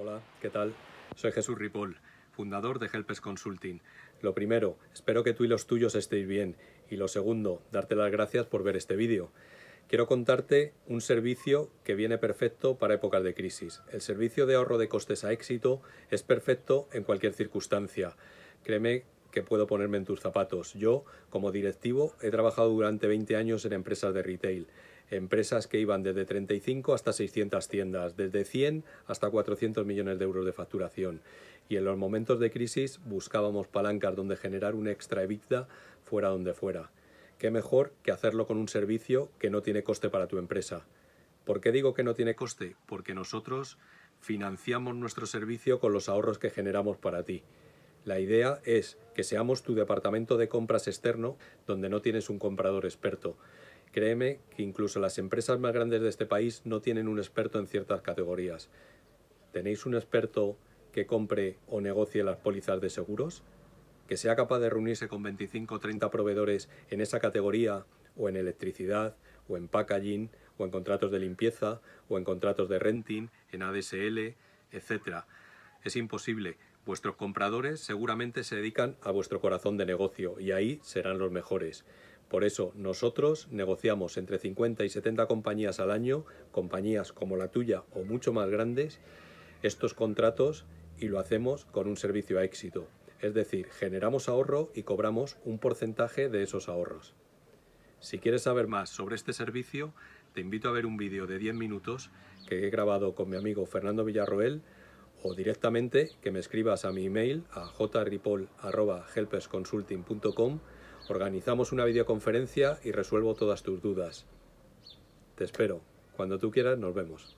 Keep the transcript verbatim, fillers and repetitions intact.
Hola, ¿qué tal? Soy Jesús Ripoll, fundador de Helpers Consulting. Lo primero, espero que tú y los tuyos estéis bien. Y lo segundo, darte las gracias por ver este vídeo. Quiero contarte un servicio que viene perfecto para épocas de crisis. El servicio de ahorro de costes a éxito es perfecto en cualquier circunstancia. Créeme que puedo ponerme en tus zapatos. Yo, como directivo, he trabajado durante veinte años en empresas de retail. Empresas que iban desde treinta y cinco hasta seiscientas tiendas, desde cien hasta cuatrocientos millones de euros de facturación. Y en los momentos de crisis buscábamos palancas donde generar un extra EBITDA fuera donde fuera. ¿Qué mejor que hacerlo con un servicio que no tiene coste para tu empresa? ¿Por qué digo que no tiene coste? Porque nosotros financiamos nuestro servicio con los ahorros que generamos para ti. La idea es que seamos tu departamento de compras externo donde no tienes un comprador experto. Créeme que incluso las empresas más grandes de este país no tienen un experto en ciertas categorías. ¿Tenéis un experto que compre o negocie las pólizas de seguros? Que sea capaz de reunirse con veinticinco o treinta proveedores en esa categoría, o en electricidad, o en packaging, o en contratos de limpieza, o en contratos de renting, en A D S L, etcétera. Es imposible. Vuestros compradores seguramente se dedican a vuestro corazón de negocio y ahí serán los mejores. Por eso nosotros negociamos entre cincuenta y setenta compañías al año, compañías como la tuya o mucho más grandes, estos contratos, y lo hacemos con un servicio a éxito. Es decir, generamos ahorro y cobramos un porcentaje de esos ahorros. Si quieres saber más sobre este servicio, te invito a ver un vídeo de diez minutos que he grabado con mi amigo Fernando Villarroel, o directamente que me escribas a mi email a j ripoll arroba helpers consulting punto com. Organizamos una videoconferencia y resuelvo todas tus dudas. Te espero. Cuando tú quieras, nos vemos.